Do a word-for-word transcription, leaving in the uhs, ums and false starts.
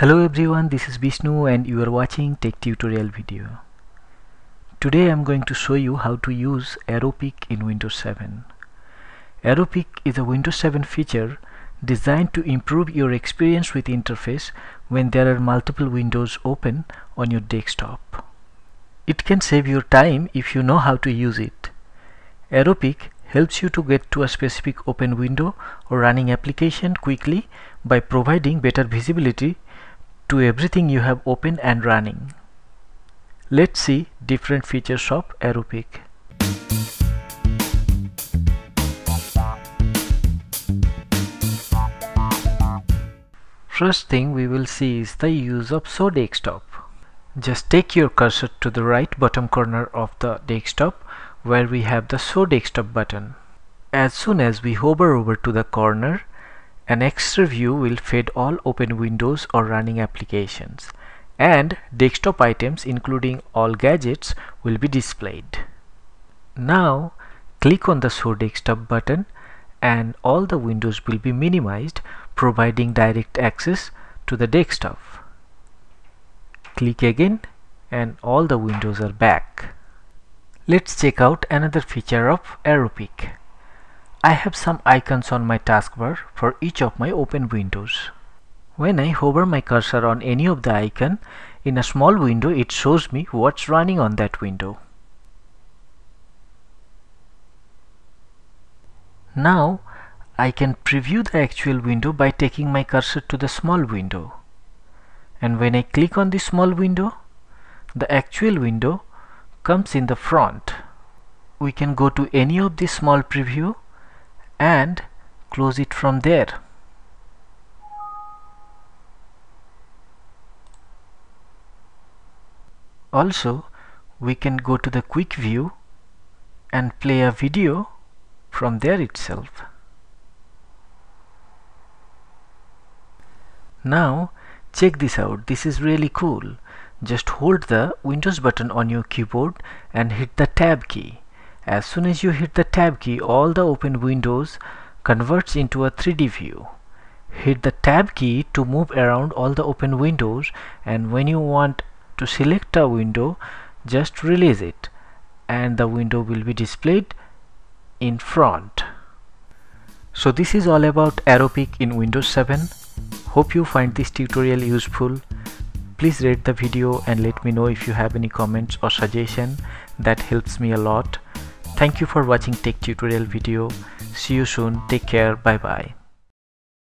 Hello everyone, this is Vishnu and you are watching Tech Tutorial Video. Today I am going to show you how to use Aero Peek in Windows seven. Aero Peek is a Windows seven feature designed to improve your experience with interface when there are multiple windows open on your desktop. It can save your time if you know how to use it. Aero Peek helps you to get to a specific open window or running application quickly by providing better visibility to everything you have open and running. Let's see different features of Aero Peek. First thing we will see is the use of Show Desktop. Just take your cursor to the right bottom corner of the desktop where we have the Show Desktop button. As soon as we hover over to the corner, an extra view will fade all open windows or running applications, and desktop items including all gadgets will be displayed. Now click on the Show Desktop button and all the windows will be minimized, providing direct access to the desktop. Click again and all the windows are back. Let's check out another feature of Aero Peek. I have some icons on my taskbar for each of my open windows. When I hover my cursor on any of the icon, in a small window it shows me what's running on that window. Now I can preview the actual window by taking my cursor to the small window. And when I click on the small window, the actual window comes in the front. We can go to any of the small preview and close it from there. Also, we can go to the quick view and play a video from there itself. Now check this out, this is really cool. Just hold the Windows button on your keyboard and hit the Tab key. As soon as you hit the Tab key, all the open windows converts into a three D view. Hit the Tab key to move around all the open windows, and when you want to select a window, just release it and the window will be displayed in front. So this is all about Aero Peek in Windows seven. Hope you find this tutorial useful. Please rate the video and let me know if you have any comments or suggestion. That helps me a lot. Thank you for watching Tech Tutorial Video. See you soon. Take care. Bye bye.